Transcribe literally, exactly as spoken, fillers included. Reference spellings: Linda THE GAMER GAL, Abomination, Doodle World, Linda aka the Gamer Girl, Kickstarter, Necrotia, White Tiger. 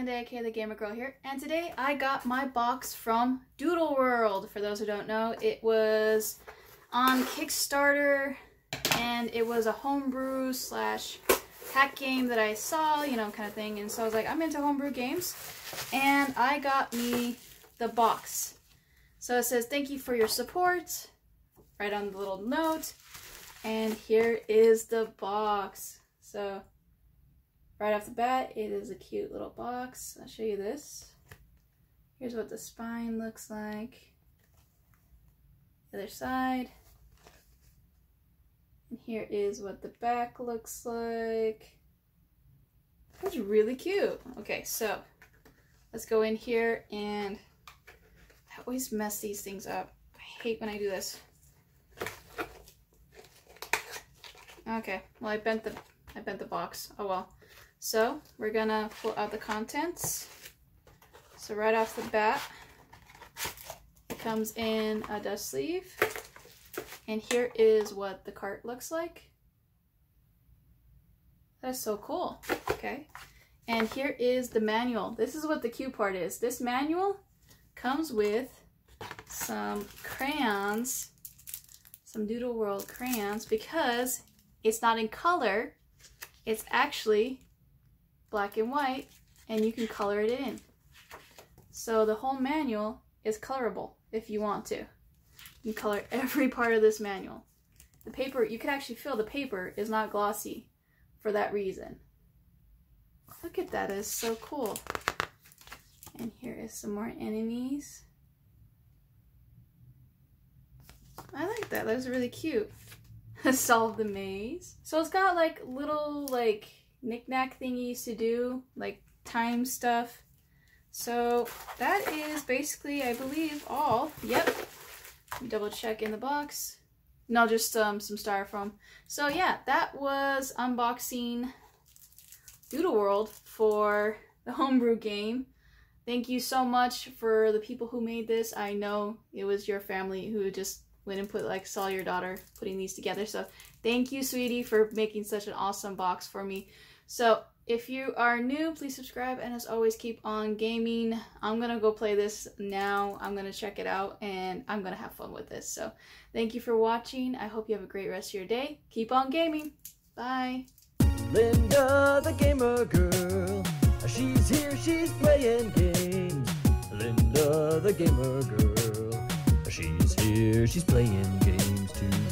Linda aka the Gamer Girl here, and today I got my box from Doodle World. For those who don't know, it was on Kickstarter, and it was a homebrew slash hack game that I saw, you know, kind of thing. And so I was like, I'm into homebrew games, and I got me the box. So it says, "Thank you for your support," right on the little note, and here is the box. So right off the bat, it is a cute little box. I'll show you this. Here's what the spine looks like. The other side. And here is what the back looks like. That's really cute. Okay, so let's go in here, and I always mess these things up. I hate when I do this. Okay, well I bent the I bent the box. Oh well. So we're gonna pull out the contents. So right off the bat, it comes in a dust sleeve, and here is what the cart looks like. That's so cool. Okay, and here is the manual. This is what the cute part is. This manual comes with some crayons, some Doodle World crayons, because it's not in color. It's actually black and white, and you can color it in. So the whole manual is colorable if you want to. You color every part of this manual. The paper, you can actually feel the paper is not glossy for that reason. Look at that, it's so cool. And here is some more enemies. I like that, that was really cute. Solve the maze. So it's got like little like knick-knack thingies to do, like time stuff. So that is basically, I believe, all. Yep. Double check in the box. No, just um, some styrofoam. So yeah, that was unboxing Doodle World for the homebrew game. Thank you so much for the people who made this. I know it was your family who just went and put, like, saw your daughter putting these together. So thank you, sweetie, for making such an awesome box for me. So if you are new, please subscribe, and as always, keep on gaming. I'm gonna go play this now. I'm gonna check it out, and I'm gonna have fun with this. So thank you for watching. I hope you have a great rest of your day. Keep on gaming. Bye. Linda the Gamer Girl. She's here, she's playing games. Linda the Gamer Girl. She's here, she's playing games too.